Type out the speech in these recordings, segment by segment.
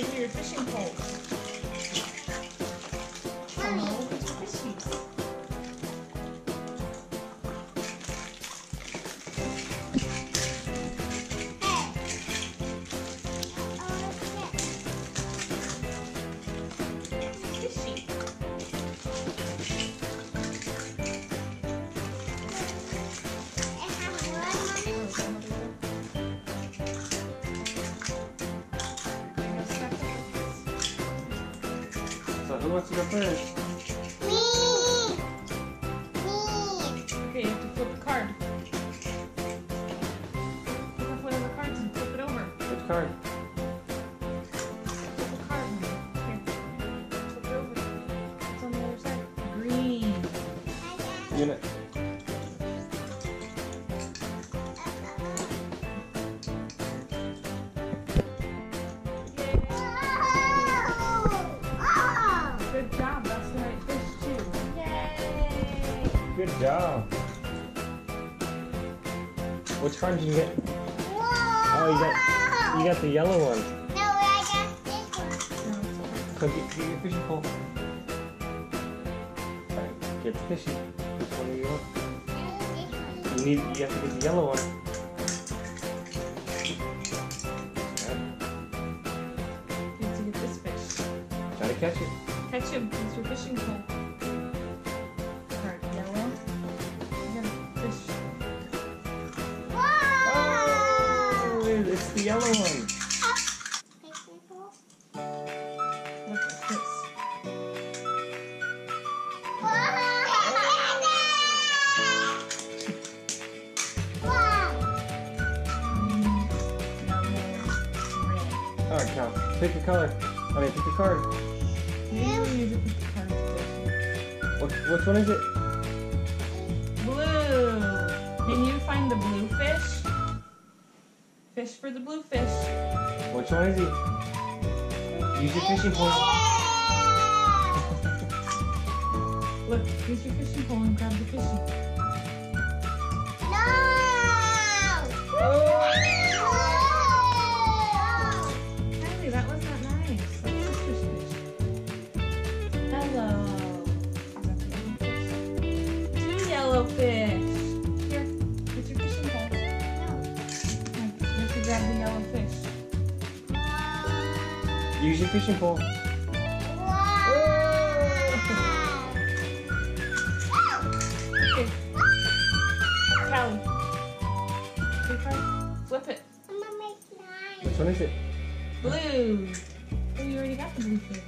Give me your fishing pole. Mommy. Come over to fishing. So who wants to go first? Me! Okay, you have to flip the card. Pick up one of the cards and flip it over. Which card? Flip the card. Here. Flip it over. It's on the other side. Green. Unit. Good job, that's the right fish too. Yay! Good job. Which card did you get? Whoa! Oh, you got the yellow one. No, I got this one. So get your fishing pole. Alright, get the fishing. Which one do you want? You have to get the yellow one. You have to get this fish. Try to catch it. Catch him, it's your fishing pole. Alright, yellow. You're gonna fish. Whoa! Oh, it's the yellow one. Fishing pole. Look at this. Whoa! Whoa! Alright, Cal, pick a color. I mean, pick a card. Which one is it? Blue. Can you find the blue fish? Fish for the blue fish. Which one is he? Use your fishing pole. Look, use your fishing pole and grab the fishing. No! Oh! Kylie, that was not nice. That's sister's fish. Hello. Fish. Here, get your fishing pole. No. You have to grab the yellow fish. Use your fishing pole. Wow. Okay. Callie. Take her. Flip it. I'm gonna make mine. Which one is it? Blue. Oh, you already got the blue fish.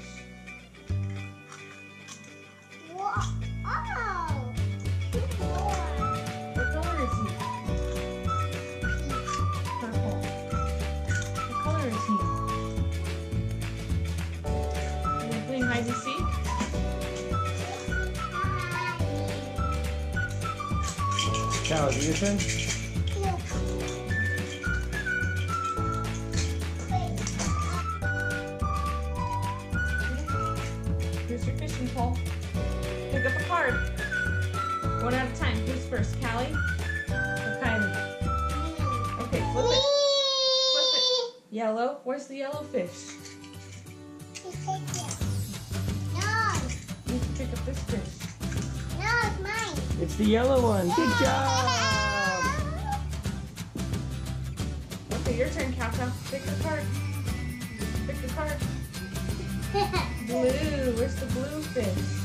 Hide and seek? Cal, is it your turn? No. Here's your fishing pole. Pick up a card. One at a time. Who's first, Callie or Kylie? Okay, flip it. Flip it. Yellow. Where's the yellow fish? Pick up this fish. No, it's mine. It's the yellow one. Yeah. Good job. Okay, your turn, Kaka. Pick the card. Pick the card. Blue. Where's the blue fish?